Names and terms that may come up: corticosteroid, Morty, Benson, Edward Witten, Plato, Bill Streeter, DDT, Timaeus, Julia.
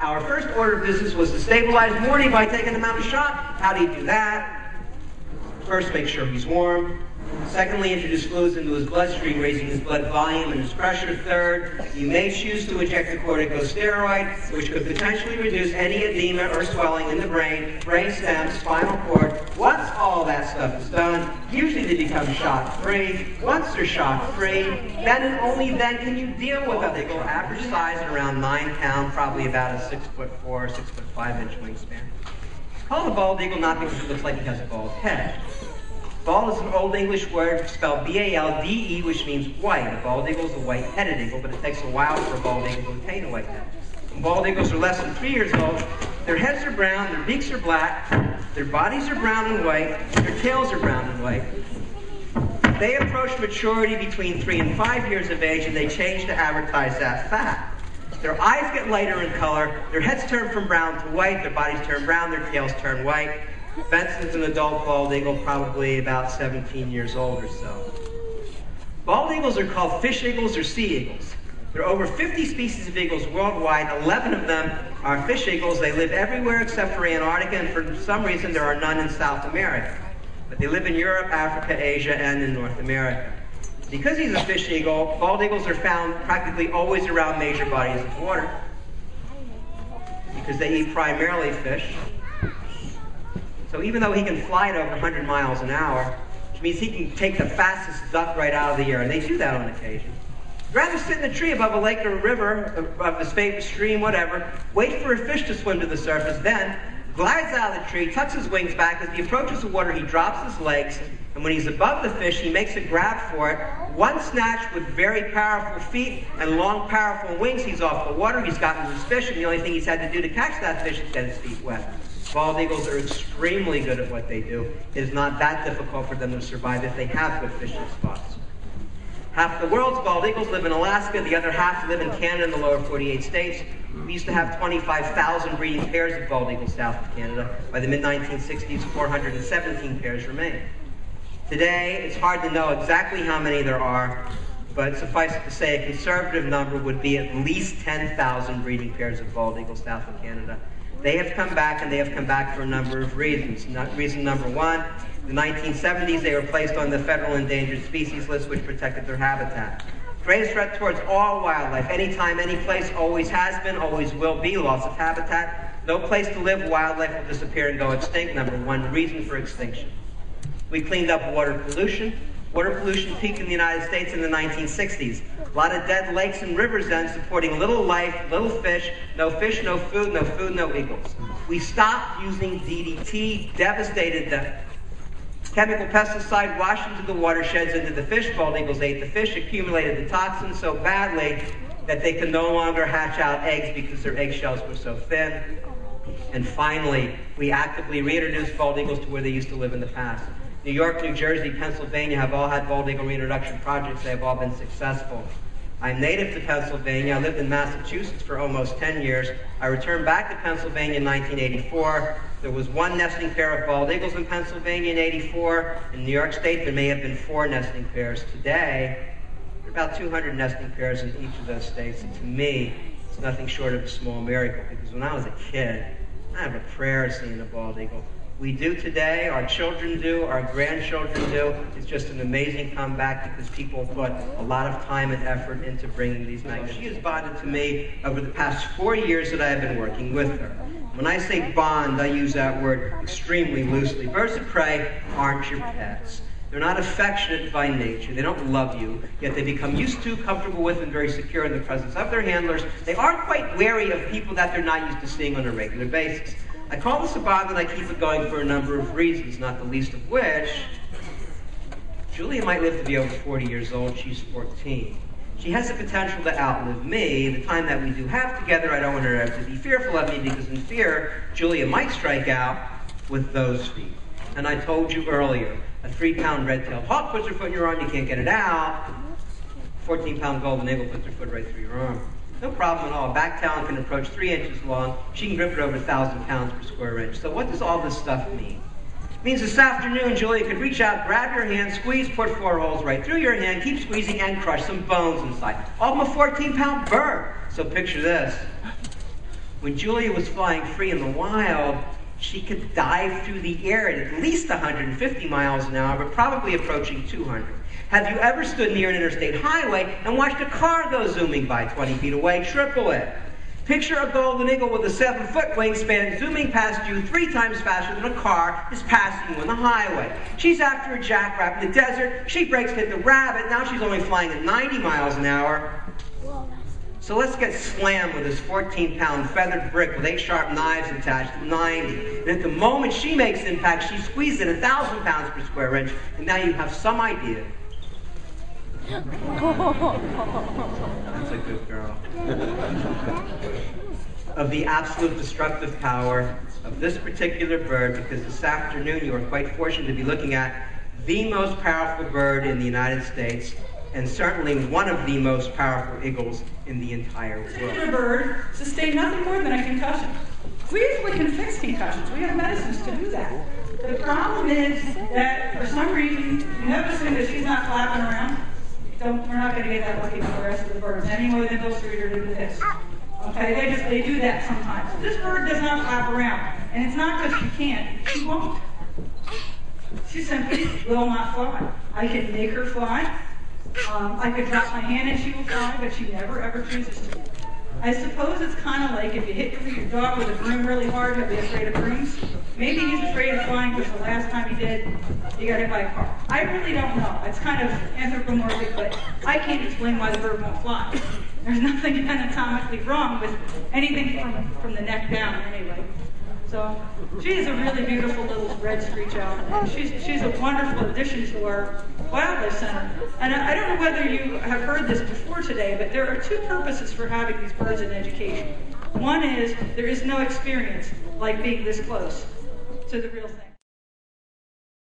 Our first order of business was to stabilize Morty by taking him out a shot. How do you do that? First, make sure he's warm. Secondly, introduce fluids into his bloodstream, raising his blood volume and his pressure. Third, you may choose to inject a corticosteroid, which could potentially reduce any edema or swelling in the brain, brain stem, spinal cord. Once all that stuff is done, usually they become shock-free. Once they're shock-free, then and only then can you deal with them. They go average size around 9 pounds, probably about a 6'4", 6'5" wingspan. Call the bald eagle not because it looks like he has a bald head. Bald is an Old English word spelled B-A-L-D-E, which means white. A bald eagle is a white-headed eagle, but it takes a while for a bald eagle to attain a white head. When bald eagles are less than 3 years old, their heads are brown, their beaks are black, their bodies are brown and white, their tails are brown and white. They approach maturity between 3 and 5 years of age, and they change to advertise that fact. Their eyes get lighter in color, their heads turn from brown to white, their bodies turn brown, their tails turn white. Benson's an adult bald eagle, probably about 17 years old or so. Bald eagles are called fish eagles or sea eagles. There are over 50 species of eagles worldwide. 11 of them are fish eagles. They live everywhere except for Antarctica, and for some reason there are none in South America. But they live in Europe, Africa, Asia, and in North America. Because he's a fish eagle, bald eagles are found practically always around major bodies of water, because they eat primarily fish. So even though he can fly at over 100 miles an hour, which means he can take the fastest duck right out of the air, and they do that on occasion, he'd rather sit in a tree above a lake or a river, above his favorite stream, whatever, wait for a fish to swim to the surface, then glides out of the tree, tucks his wings back. As he approaches the water, he drops his legs, and when he's above the fish, he makes a grab for it. One snatch with very powerful feet and long, powerful wings, he's off the water, he's gotten his fish, and the only thing he's had to do to catch that fish is get his feet wet. Bald eagles are extremely good at what they do. It is not that difficult for them to survive if they have good fishing spots. Half the world's bald eagles live in Alaska. The other half live in Canada and the lower 48 states. We used to have 25,000 breeding pairs of bald eagles south of Canada. By the mid-1960s, 417 pairs remained. Today, it's hard to know exactly how many there are, but suffice it to say a conservative number would be at least 10,000 breeding pairs of bald eagles south of Canada. They have come back, and they have come back for a number of reasons. Reason number one, in the 1970s, they were placed on the federal endangered species list, which protected their habitat. Greatest threat towards all wildlife, anytime, any place, always has been, always will be, loss of habitat. No place to live, wildlife will disappear and go extinct. Number one reason for extinction. We cleaned up water pollution. Water pollution peaked in the United States in the 1960s. A lot of dead lakes and rivers then, supporting little life, little fish, no food, no food, no eagles. We stopped using DDT, devastated them. Chemical pesticide washed into the watersheds, into the fish. Bald eagles ate the fish, accumulated the toxins so badly that they could no longer hatch out eggs because their eggshells were so thin. And finally, we actively reintroduced bald eagles to where they used to live in the past. New York, New Jersey, Pennsylvania have all had bald eagle reintroduction projects. They have all been successful. I'm native to Pennsylvania. I lived in Massachusetts for almost 10 years. I returned back to Pennsylvania in 1984. There was one nesting pair of bald eagles in Pennsylvania in 84. In New York State, there may have been 4 nesting pairs. Today, there are about 200 nesting pairs in each of those states. And to me, it's nothing short of a small miracle, because when I was a kid, I had a prayer of seeing a bald eagle. We do today, our children do, our grandchildren do. It's just an amazing comeback because people put a lot of time and effort into bringing these magazines. She has bonded to me over the past 4 years that I have been working with her. When I say bond, I use that word extremely loosely. Birds of prey aren't your pets. They're not affectionate by nature. They don't love you, yet they become used to, comfortable with, and very secure in the presence of their handlers. They are quite wary of people that they're not used to seeing on a regular basis. I call this a bond, and I keep it going for a number of reasons, not the least of which, Julia might live to be over 40 years old. She's 14. She has the potential to outlive me. The time that we do have together, I don't want her to be fearful of me, because in fear, Julia might strike out with those feet. And I told you earlier, a 3-pound red-tailed hawk puts her foot in your arm, you can't get it out. A 14-pound golden eagle puts her foot right through your arm. No problem at all. A back talon can approach 3 inches long. She can grip it over 1,000 pounds per square inch. So what does all this stuff mean? It means this afternoon, Julia could reach out, grab your hand, squeeze, put 4 holes right through your hand, keep squeezing, and crush some bones inside. All from a 14-pound bird. So picture this. When Julia was flying free in the wild, she could dive through the air at least 150 miles an hour, but probably approaching 200. Have you ever stood near an interstate highway and watched a car go zooming by 20 feet away? Triple it. Picture a golden eagle with a 7-foot wingspan zooming past you 3 times faster than a car is passing you on the highway. She's after a jackrabbit in the desert. She breaks and hit the rabbit. Now she's only flying at 90 miles an hour. So let's get slammed with this 14-pound feathered brick with 8 sharp knives attached at 90. And at the moment she makes impact, she squeezes in 1,000 pounds per square inch. And now you have some idea. That's a good girl. Of the absolute destructive power of this particular bird, because this afternoon you are quite fortunate to be looking at the most powerful bird in the United States, and certainly one of the most powerful eagles in the entire world. This particular bird sustained nothing more than a concussion. We usually can fix concussions. We have medicines to do that. The problem is that for some reason, noticing that she's not flapping around, we're not going to get that lucky for the rest of the birds any more than Bill Streeter did with this. Okay, they do that sometimes. So this bird does not flap around, and it's not because she can't; she won't. She simply will not fly. I can make her fly. I could drop my hand and she will fly, but she never ever chooses to. I suppose it's kind of like if you hit your dog with a broom really hard, he'll be afraid of brooms. Maybe he's afraid of flying, which the last time he did, he got hit by a car. I really don't know. It's kind of anthropomorphic, but I can't explain why the bird won't fly. There's nothing anatomically wrong with anything from the neck down, anyway. So she is a really beautiful little red screech owl, and she's a wonderful addition to our wildlife center. And I don't know whether you have heard this before today, but there are 2 purposes for having these birds in education. One is there is no experience like being this close to the real thing.